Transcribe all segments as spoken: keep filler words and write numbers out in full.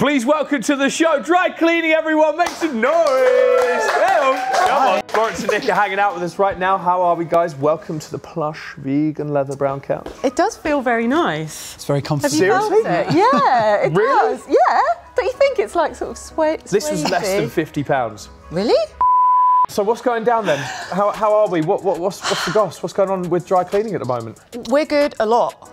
Please welcome to the show, Dry Cleaning, everyone. Make some noise. Hey, Florence and Nick are hanging out with us right now. How are we, guys? Welcome to the plush vegan leather brown couch. It does feel very nice. It's very comfortable. Seriously? Felt it? Yeah, it really? does. Yeah. Don't you think it's like sort of sway? This was less than fifty pounds. Really? So what's going down then? How, how are we? What, what, what's, what's the goss? What's going on with Dry Cleaning at the moment? We're good a lot.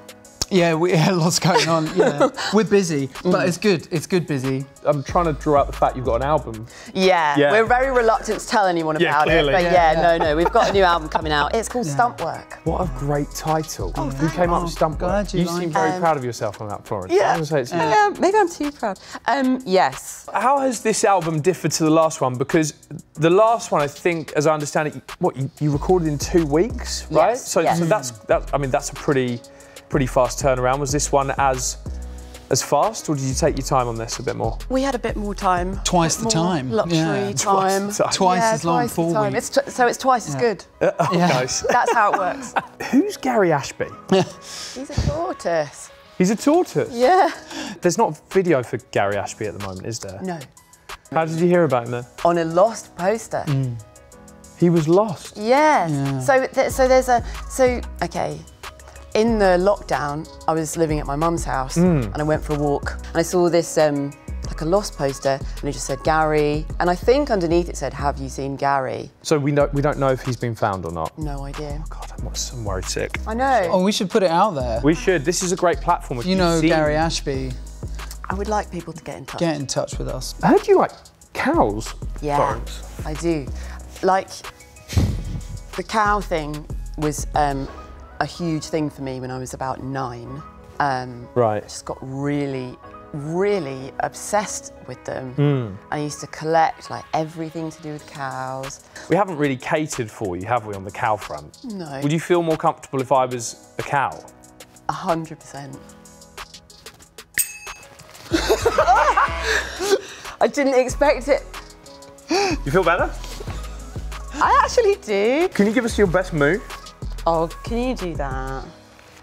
Yeah, we had lots going on. Yeah. We're busy, but mm. it's good. It's good busy. I'm trying to draw out the fact you've got an album. Yeah, yeah. We're very reluctant to tell anyone about yeah, it. But yeah, yeah, yeah, no, no, we've got a new album coming out. It's called yeah. Stumpwork. What a great title. Oh, Who came up with Stumpwork? You, you seem very um, proud of yourself on that, Florence. Yeah, I it's yeah. maybe I'm too proud. Um, yes. How has this album differed to the last one? Because the last one, I think, as I understand it, what, you, you recorded in two weeks, right? Yes. So, yes. so that's, that's, I mean, that's a pretty... pretty fast turnaround. Was this one as as fast, or did you take your time on this a bit more? We had a bit more time. Twice the time. Luxury yeah. time. Twice, time. twice yeah, as long, four time. weeks. It's so it's twice yeah. as good. Uh, oh, yeah. Nice. That's how it works. Who's Gary Ashby? He's a tortoise. He's a tortoise? Yeah. There's not a video for Gary Ashby at the moment, is there? No. How did you hear about him then? On a lost poster. Mm. He was lost? Yes. Yeah. So, th so there's a, so, okay. In the lockdown, I was living at my mum's house mm. and I went for a walk and I saw this, um, like a lost poster, and it just said Gary. And I think underneath it said, have you seen Gary? So we, know, we don't know if he's been found or not? No idea. Oh God, I'm, I'm worried sick. I know. Oh, we should put it out there. We should. This is a great platform. If you know seen... Gary Ashby. I would like people to get in touch. Get in touch with us. I heard you like cows. Yeah, Barnes. I do. Like, the cow thing was, um, a huge thing for me when I was about nine. Um, right. I just got really, really obsessed with them. Mm. I used to collect like everything to do with cows. We haven't really catered for you, have we, on the cow front? No. Would you feel more comfortable if I was a cow? A hundred percent. I didn't expect it. You feel better? I actually do. Can you give us your best move? Oh, can you do that?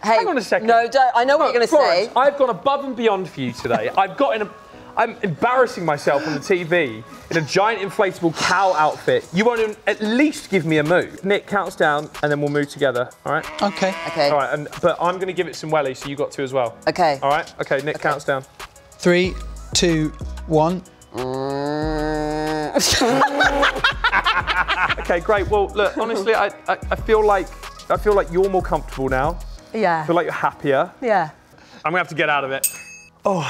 Hey, hang on a second. No, don't. I know no, what you're going to say. I've gone above and beyond for you today. I've got in a, I'm embarrassing myself on the T V in a giant inflatable cow outfit. You want to at least give me a move. Nick counts down, and then we'll move together. All right? Okay. Okay. All right. And, but I'm going to give it some welly, so you got to as well. Okay. All right. Okay. Nick okay. counts down. Three, two, one. Okay. Great. Well, look. Honestly, I I, I feel like. I feel like you're more comfortable now. Yeah. I feel like you're happier. Yeah. I'm gonna have to get out of it. Oh,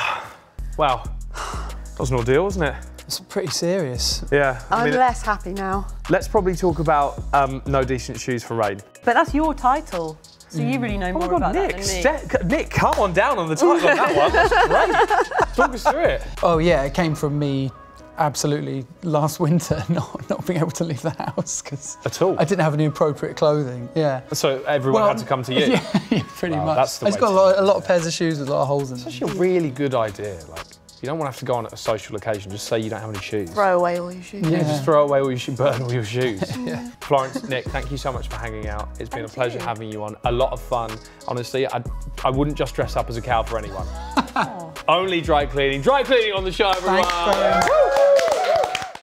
wow. That was an ordeal, wasn't it? It's pretty serious. Yeah. I'm I mean, less happy now. Let's probably talk about um, No Decent Shoes for Rain. But that's your title, so mm. you really know oh more God, about Nick, that than me. Nick, come on down on the title on that one. That's great. Talk us through it. Oh yeah, it came from me. Absolutely, last winter, not not being able to leave the house because at all I didn't have any appropriate clothing. Yeah. So everyone well, had to come to you. Yeah, yeah pretty wow, much. That's the I just got a lot, a lot of pairs of shoes with a lot of holes in them. It's actually a really good idea. Like, you don't want to have to go on at a social occasion. Just say you don't have any shoes. Throw away all your shoes. Yeah, yeah. Just throw away all your shoes. Burn all your shoes. Yeah. Florence, Nick, thank you so much for hanging out. It's been thank a pleasure you. having you on. A lot of fun. Honestly, I I wouldn't just dress up as a cow for anyone. Only Dry Cleaning. Dry Cleaning on the show, everyone. Thanks,